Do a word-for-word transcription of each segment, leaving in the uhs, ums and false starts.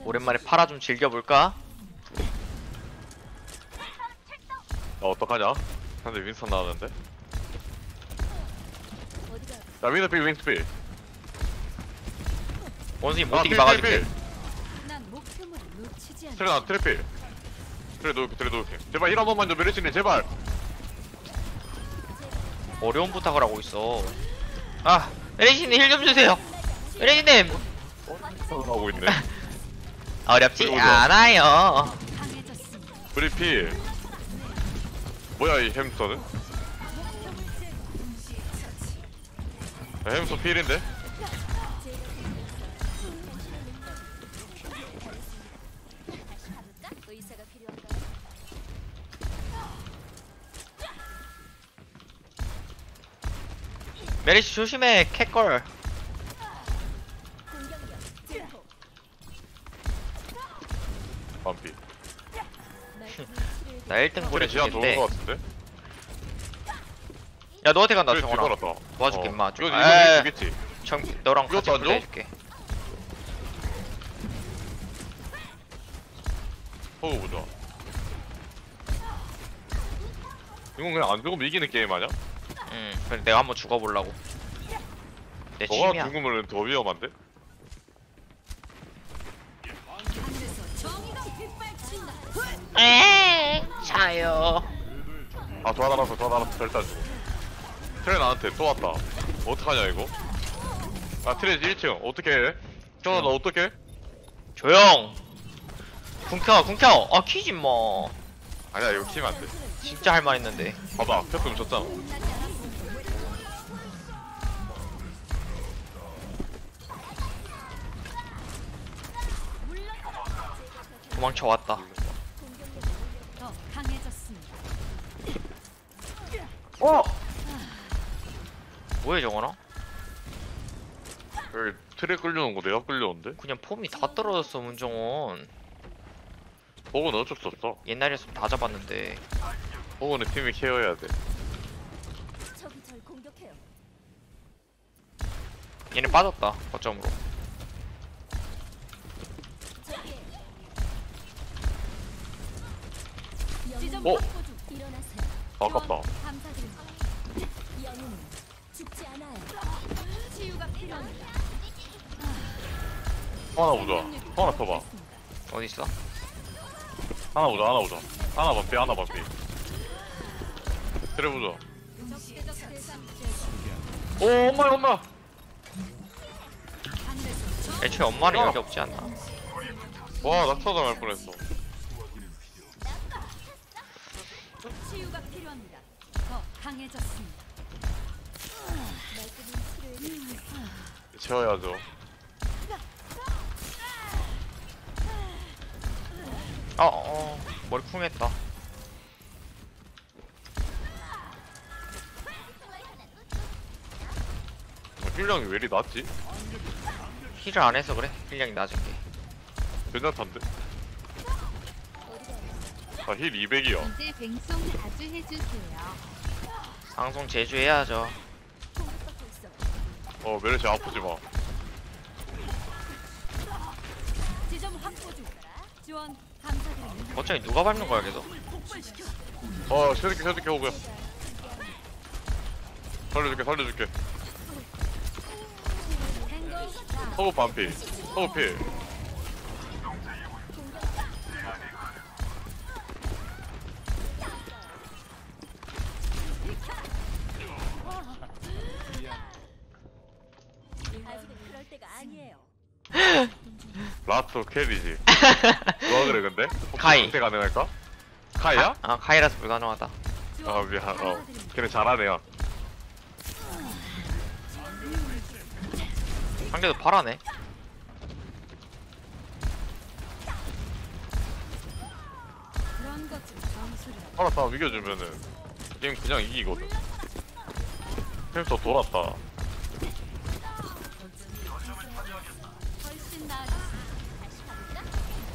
오랜만에 파라 좀 즐겨볼까? 야, 어떡하냐? 근데 윈스턴 나왔는데? 야, 윈스필, 윈스필. 원숭이 못뛰게 막아줄게. 트레 나, 트레필. 트레 놓을게, 트레 놓을게. 제발 힐 한 번만 좀 메르시네, 제발. 어려운 부탁을 하고 있어. 아, 메르시님 힐 좀 주세요. 메르시님. 하고 있네. 어렵지 않아요. 브리필. 뭐야 이 햄스터는? 야, 햄스터 필인데? 메리시 조심해 캣걸. 반피. 나 일 등 보내주겠는데. 야 너한테 간다 정원아. 도와줄게 임마. 어. 아, 정 너랑 같이 플레이해줄게. 호우 보자. 이건 그냥 안 죽으면 이기는 게임 아냐? 응. 그래 내가 한번 죽어보려고. 내 너가 죽으면 더 위험한데? 에이, 자요. 아, 더 알아봤어, 더 알아봤어. 절대 안 죽어. 트레 나한테 또 왔다. 어떡하냐, 이거? 아, 트레 일 층. 어떻게 해? 현아, 너 어떻게 해? 조용! 궁켜, 궁켜! 아, 키지 뭐. 아니야, 이거 키면 안 돼. 진짜 할 말 있는데. 봐봐, 펴끔 졌잖아. 도망쳐 왔다. 어! 뭐해 정원아? 여기 트랙 끌려온 거 내가 끌려온데? 그냥 폼이 다 떨어졌어 문정원. 버그는 어쩔 수 없어. 옛날이었으면 다 잡았는데. 버그는 팀이 케어해야 돼. 얘네 빠졌다 거점으로. 어? 아깝다. 하나 보자. 하나 써봐. 어디 있어? 하나 보자. 하나 보자. 하나 반피. 하나 반피. 그래 보자. 오 엄마 엄마. 애초에 엄마는 여기 없지 않나? 와 나 찾아갈 뻔했어. 치유가 필요합니다. 더 강해졌습니다. 채워야죠. 아, 어, 머리 쿵했다. 힐량이 왜 이리 낮지? 힐을 안 해서 그래. 힐량이 낮은 게. 괜찮던데? 아, 힐 이백이야. 이제 뱅송 자주 해주세요. 방송 제주 해야죠. 어, 메르시 아프지 마. 어차피 누가 밟는 거야 계속. 어, 새끼 새끼 오고야. 살려줄게, 살려줄게. 서브 반피, 서브 필. 라토 캐리지. 뭐가 그래 근데? 카이 상태 가능할까? 카이야? 아, 아 카이라서 불가능하다. 아 미안. 어 걔네 잘하네요. 상대도 파라네. 파라 다 이겨주면은 게임 그냥 이기거든. 햄스터 돌았다.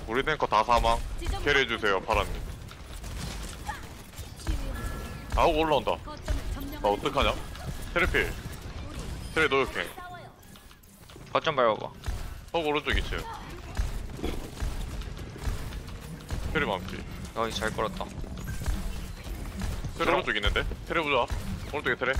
우리 탱커 다 사망. 캐리해주세요 파라님. 아우 올라온다. 나 어떡하냐? 테레필. 테레 노역행. 거점 밟아봐. 어 오른쪽 있지. 트레 반피. 아, 잘 걸었다. 트레 오른쪽 있는데? 트레 보자. 오른쪽에 트레.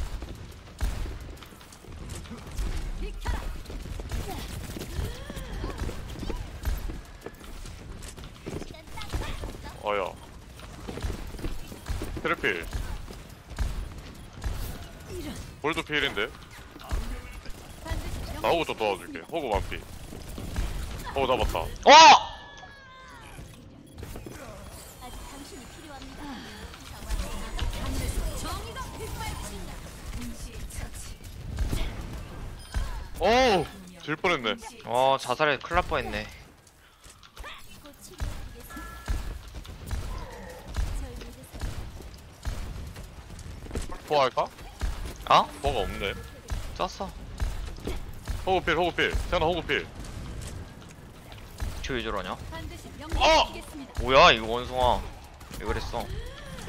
어야. 트레 필. 볼도 필인데? 나오고 또 도와줄게. 호구 반피. 호구 잡았다. 어! 오우! 질 뻔했네. 어, 자살해. 큰일 날 뻔했네. 포할까? 아? 어? 뭐가 없네. 짰어. 호구필, 호구필. 태어나 호구필. 쟤 왜 저러냐? 어! 뭐야, 이거 원숭아. 왜 그랬어?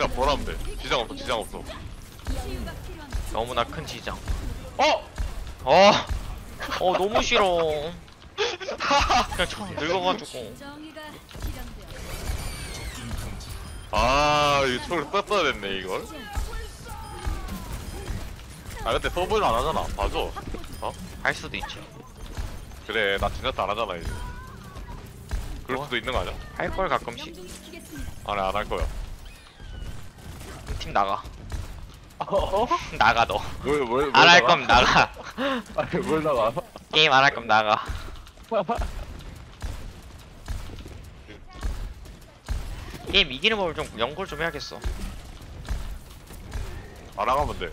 야, 뭐라면 돼. 지장 없어, 지장 없어. 너무나 큰 지장. 어! 어! 어, 너무 싫어. 그냥 참 늙어가지고. 아, 이거 총을 땄어야 됐네, 이걸. 아, 근데 서브를 안 하잖아. 봐줘. 어? 할 수도 있지. 그래, 나 진짜 안 하잖아, 이제. 그럴 뭐? 수도 있는 거 아니야? 할 걸 가끔씩. 아니, 안 할 거야. 팀 나가. 어? 나가 너. 뭘, 뭘, 뭘 안 할 거면 나가. 아니 뭘 나가? 게임 안 할 거면 나가. 게임 이기는 법을 좀 연구를 좀 해야겠어. 안 하면 돼.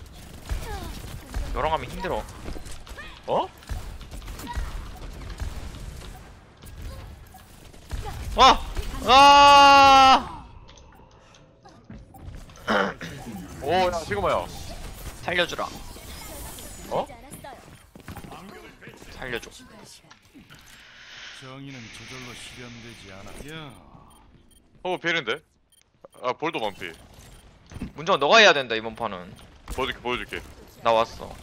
너랑 하면 힘들어. 어? 와! 아! 오, 야, 시그마야. 살려주라. 어? 살려줘. 정의는 저절로 실현되지 않아. 어, 피는데? 아, 볼도 반피. 문정아, 너가 해야 된다, 이번 판은. 보여줄게, 보여줄게. 나 왔어.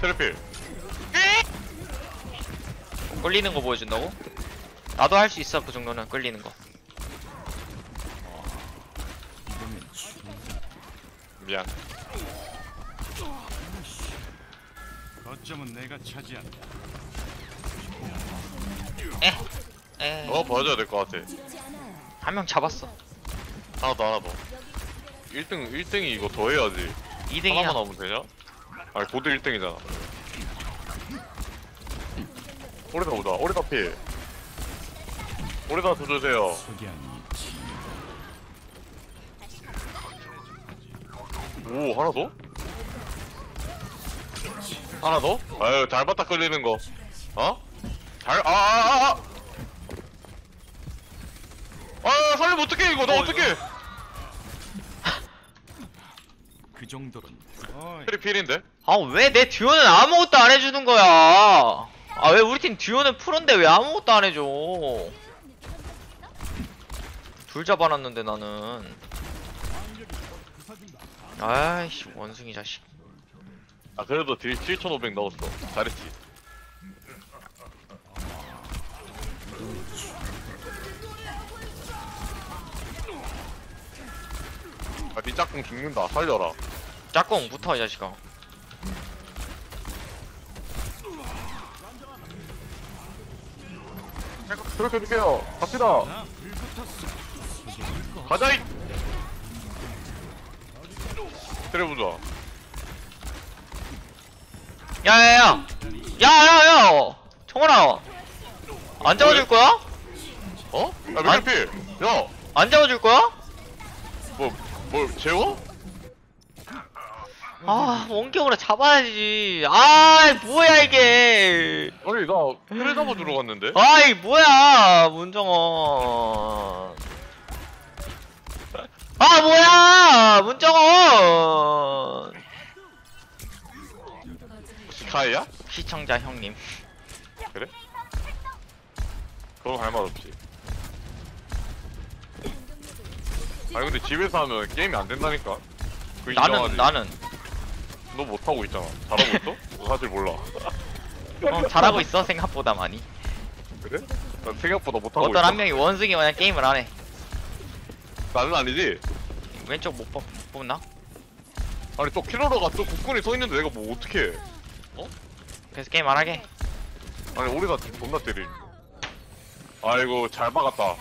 테레필. 끌리는 거 보여준다고? 나도 할 수 있어, 그 정도는. 끌리는 거. 미안. 거점은 내가 차지한다. 에, 에. 어, 봐줘야 될 것 같아. 한 명 잡았어. 하나 더, 하나 더. 일 등, 일 등이 이거 더 해야지. 이 등이야. 하나만 하면 되냐? 아니, 고드 일 등이잖아. 오래다 오다, 오래다 필. 오래다 도주세요. 오, 하나 더? 하나 더? 아유, 잘 봤다, 끌리는 거. 어? 잘, 아, 아, 아! 아, 살리면 어떡해, 이거, 나 어, 어떡해! 그 정도는. 트리 필인데? 아, 왜 내 듀오는 아무것도 안 해주는 거야? 아, 왜 우리 팀 듀오는 프로인데 왜 아무것도 안 해줘? 둘 잡아놨는데, 나는. 아이씨, 원숭이 자식. 아, 그래도 딜 칠천오백 넣었어. 잘했지. 아, 니 짝꿍 죽는다. 살려라. 짝꿍 붙어, 이 자식아. 그렇게 해줄게요. 갑시다. 가자잇! 때려보자. 야야야! 야야야! 청원아! 안 잡아줄 거야? 어? 야, 맥라피! 야! 안 잡아줄 거야? 뭐, 뭐, 재워? 아, 원격으로 잡아야지. 아, 뭐야, 이게! 아니, 나, 트레 잡아주러 갔는데? 아이, 뭐야, 문정원. 아, 뭐야! 문정원! 혹시 카이야? 시청자 형님. 그래? 그럼 할 말 없지. 아니, 근데 집에서 하면 게임이 안 된다니까? 그 나는, 나는. 너 못하고 있잖아. 잘하고 있어? 너 사실 몰라. 어, 잘하고 있어, 생각보다 많이. 그래? 난 생각보다 못하고 있어. 어떤 한 명이 원숭이 마냥 게임을 안 해. 나는 아니지? 왼쪽 못 뽑나? 아니 또 킬러러가 또 국군이 서있는데 내가 뭐 어떡해. 어? 그래서 게임 안 하게. 아니 우리가 존나 때리. 아이고 잘 막았다.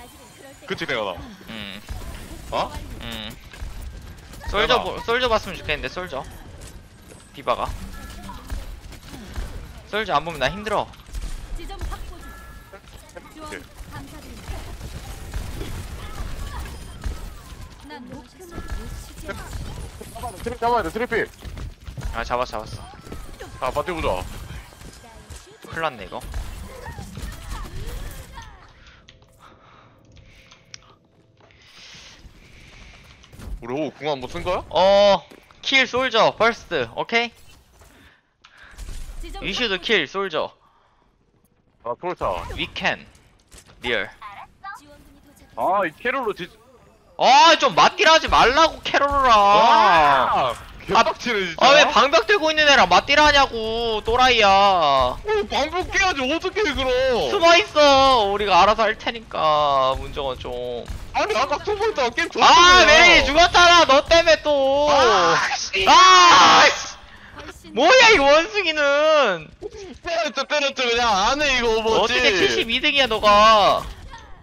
그치 내가 나. 음. 어? 음. 솔저 보, 솔저 봤으면 좋겠는데 솔저. 디바가. 솔저 안 보면 나 힘들어. 오케이. 트립 잡아야 돼. 트립이. 아 잡았어 잡았어. 아 버텨보자. 큰일 났네 이거. 우리 호우 궁 한번 쓴 거야? 어. 킬 솔저 퍼스트. 오케이. You should kill 솔저. 아 그렇다. We can. 리얼. 아 이 캐롤로 지. 아 좀 맞기라 하지 말라고 캐롤아. 개빡치네 진짜. 아 왜 방벽 들고 있는 애랑 맞디라 하냐고 또라이야. 어 방벽 깨야지 어떻게 그럼. 숨어있어. 우리가 알아서 할 테니까 문제가 좀. 아니 아까 숨어있다가 게임 좋았잖아. 아 메리 죽었잖아 너 때문에 또. 아 씨. 아 씨. 뭐야 이 원숭이는. 때렸죠 때렸죠 그냥 안해 이거 오버워치. 어떻게 칠십이 등이야 너가.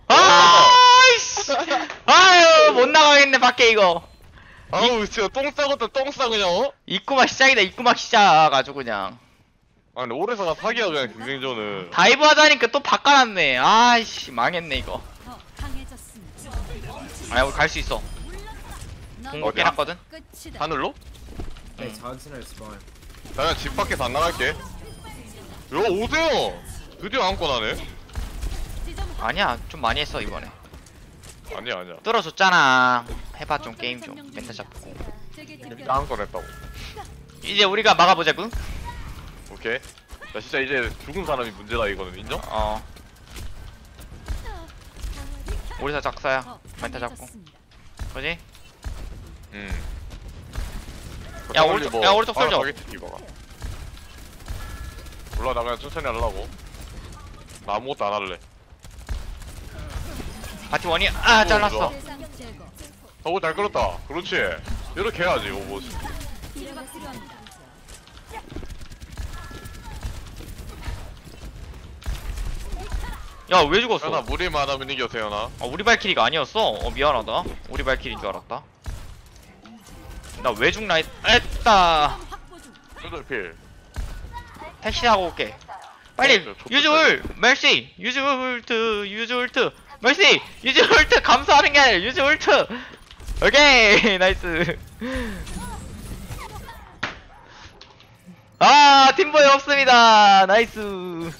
아 아이씨. 아유 못 나가겠네 밖에 이거. 아우 진짜 똥 싸겄다 똥 싸 그냥 어? 입구막 시작이다 입구막 시작 아주 그냥. 아니 오래서가 사기야 그냥 경쟁전은. 다이브 하자니까 또 바꿔놨네. 아이씨 망했네 이거. 아야 우리 갈 수 있어. 공고 깨놨거든? 하늘로? 네 자연스러울 스파이. 나는 집 밖에서 안 나갈게. 야 오세요! 드디어 안고 나네. 아니야 좀 많이 했어 이번에. 아니야 아니야 뚫어줬잖아. 해봐 좀 게임 좀 멘탈 잡고. 다음 걸 했다고. 이제 우리가 막아보자구. 오케이. 나 진짜 이제 죽은 사람이 문제다 이거는 인정? 어. 우리 다 작사야. 멘탈 잡고. 그지? 음. 야 오른쪽 뭐, 야 오른쪽 쏠죠. 몰라 나 그냥 천천히 하려고. 나 아무것도 안 할래. 바티 원이 아 잘랐어. 오 잘 끌었다. 그렇지. 이렇게 해야지 오버워치. 야 왜 죽었어? 나 무리 많으면 이겨 태연아. 아 우리 발키리가 아니었어. 어 미안하다. 우리 발키리인 줄 알았다. 나 왜 죽나 했다. 필. 택시 하고 올게. 빨리 유즈울 멜시 유즈울트 유즈울트. 멜시! 유즈 울트 감사하는 게 아니라 유즈 울트! 오케이! 나이스! 아! 팀보이 없습니다! 나이스!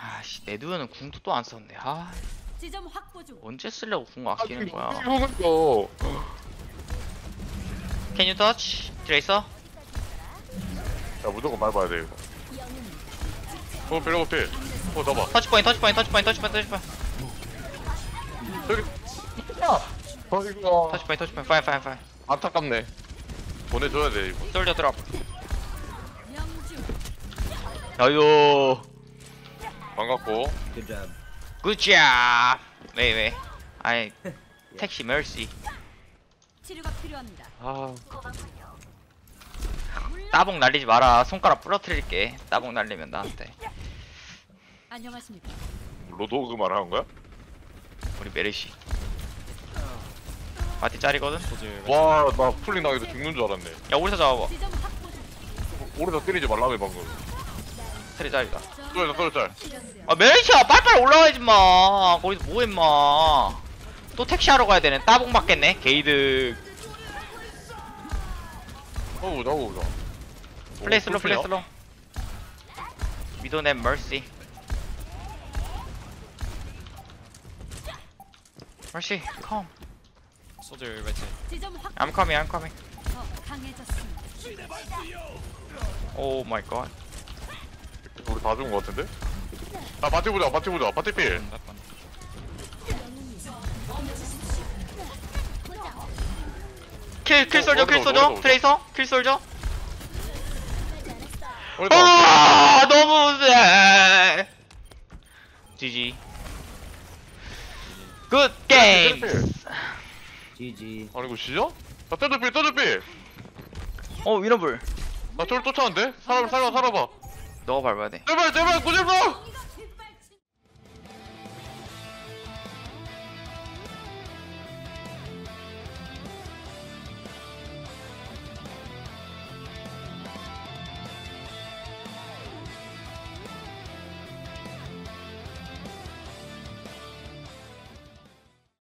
아씨 내두현은 궁도 또 안 썼네. 아 언제 쓰려고 궁 아끼는 거야. Can you touch? 트레이서? 야 무조건 밟아야 돼 이거. 어 빌려고 필. 어 잡아. 터치포인 터치포인 터치포인 터치포인 터치포인. 저기. 야. 어이구. 터치포인 터치포인 파인 파인 파인. 안타깝네. 보내줘야 돼 이거. 솔저 드랍. 아유. 반갑고. 굿잡. 굿잡. 왜 왜. 아이 택시 멸시. 치료가 필요합니다. 아. 따봉 날리지 마라. 손가락 부러뜨릴게. 따봉 날리면 나한테. 안녕하십니까. 로도그 말하는 거야? 우리 메르시. 파티 짜리거든. 와, 나 풀링 나기도 죽는 줄 알았네. 야, 오리사 잡아봐. 오리사 때리지 말라며 방금. 테리 짜리다. 쏠자, 쏠자. 아, 메르시야, 빨빨 올라와야지 마. 거기서 뭐해 마. 또 택시 하러 가야 되네. 따봉 받겠네. 게이드. 어우, 나고 오자. 플레이슬로, 플레이슬로. 미도넷 멀시. 멀시, 컴. 소질 매치. I'm coming, I'm coming. 오 마이 갓. 우리 다 죽은 거 같은데? 아, 바티 보자, 바티 보자, 바티 필. 킬, 킬 솔져, 킬 솔져, 트레이서, 킬 솔져. 아, 너무 세. 지지. 굿 게임. 지지. 아니 이거 지죠? 나 떼들필 떼들필. 어 위너블. 나 저를 쫓아왔는데? 살아봐 살아봐 살아봐. 너가 밟아야 돼. 제발 제발 구질러.